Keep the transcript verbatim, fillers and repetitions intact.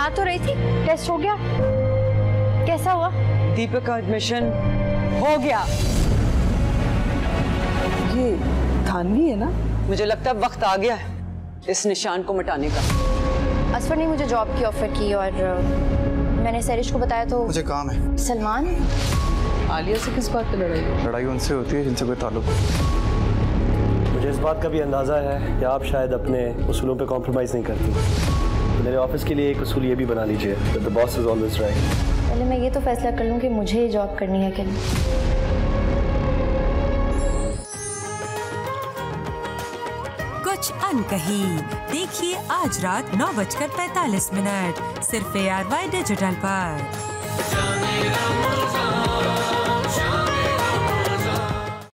आ तो रही थी। टेस्ट हो गया? कैसा हुआ? दीपक का एडमिशन हो गया। ये थानवी है ना? मुझे लगता है वक्त आ गया है इस निशान को मिटाने का। अश्विनी मुझे जॉब की ऑफर की और मैंने सैरिश को बताया तो मुझे काम है। सलमान आलिया से किस बात पे लड़ाई है? लड़ाई उनसे होती है जिनसे कोई ताल्लुक है। मुझे इस बात का भी अंदाज़ा है कि आप शायद अपने उसूलों पे कॉम्प्रोमाइज़ नहीं करती। तो मेरे ऑफिस के लिए एक उसूल ये भी बना लीजिए that the boss is always right. पहले मैं ये तो फैसला कर लूँ कि मुझे जॉब करनी है कि नहीं। कुछ अनकही देखिए आज रात नौ बजकर पैंतालीस मिनट सिर्फ ए आर वाई डिजिटल पर।